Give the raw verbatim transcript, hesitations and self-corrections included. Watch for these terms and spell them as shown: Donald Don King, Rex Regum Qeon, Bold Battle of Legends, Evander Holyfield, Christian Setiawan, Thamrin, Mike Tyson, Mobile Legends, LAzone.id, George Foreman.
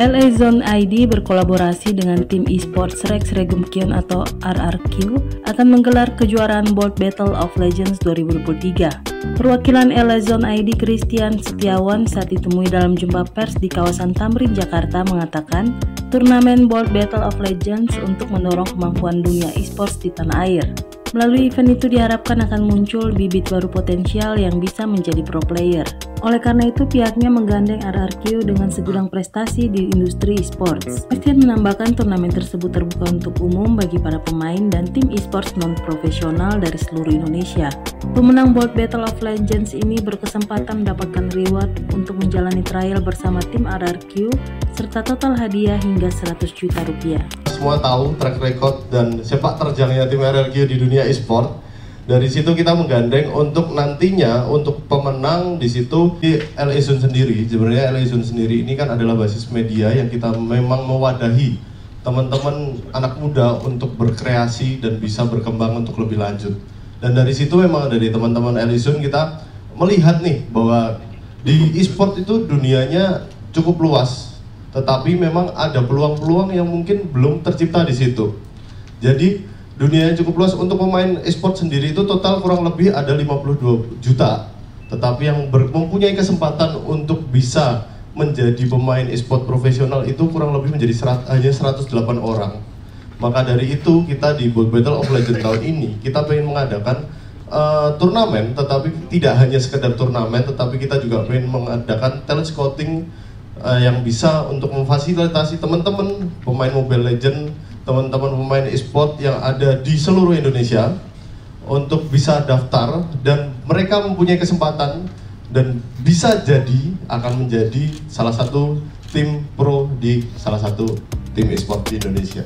L A Zone I D berkolaborasi dengan tim esports Rex Regum Qeon atau R R Q akan menggelar kejuaraan Bold Battle of Legends dua ribu dua puluh tiga. Perwakilan L A Zone I D Christian Setiawan saat ditemui dalam jumpa pers di kawasan Thamrin, Jakarta mengatakan turnamen Bold Battle of Legends untuk mendorong kemampuan dunia esports di tanah air. Melalui event itu diharapkan akan muncul bibit baru potensial yang bisa menjadi pro player. Oleh karena itu, pihaknya menggandeng R R Q dengan segudang prestasi di industri esports. Christian menambahkan turnamen tersebut terbuka untuk umum bagi para pemain dan tim esports non-profesional dari seluruh Indonesia. Pemenang Bold Battle of Legends ini berkesempatan mendapatkan reward untuk menjalani trial bersama tim R R Q, serta total hadiah hingga seratus juta rupiah. Semua tahu track record dan sepak terjangnya tim R R Q di dunia e-sport. Dari situ kita menggandeng untuk nantinya untuk pemenang di situ di L A Zone sendiri. Sebenarnya L A Zone sendiri ini kan adalah basis media yang kita memang mewadahi teman-teman anak muda untuk berkreasi dan bisa berkembang untuk lebih lanjut. Dan dari situ memang dari teman-teman L A Zone kita melihat nih bahwa di e-sport itu dunianya cukup luas. Tetapi memang ada peluang-peluang yang mungkin belum tercipta di situ. Jadi dunia yang cukup luas untuk pemain e-sport sendiri itu total kurang lebih ada lima puluh dua juta. Tetapi yang mempunyai kesempatan untuk bisa menjadi pemain e-sport profesional itu kurang lebih menjadi hanya seratus delapan orang. Maka dari itu kita di Bold Battle of Legends tahun ini kita pengen mengadakan uh, turnamen, tetapi tidak hanya sekedar turnamen, tetapi kita juga pengen mengadakan talent scouting Uh, yang bisa untuk memfasilitasi teman-teman pemain Mobile Legends, teman-teman pemain e-sport yang ada di seluruh Indonesia untuk bisa daftar dan mereka mempunyai kesempatan dan bisa jadi akan menjadi salah satu tim pro di salah satu tim e-sport di Indonesia.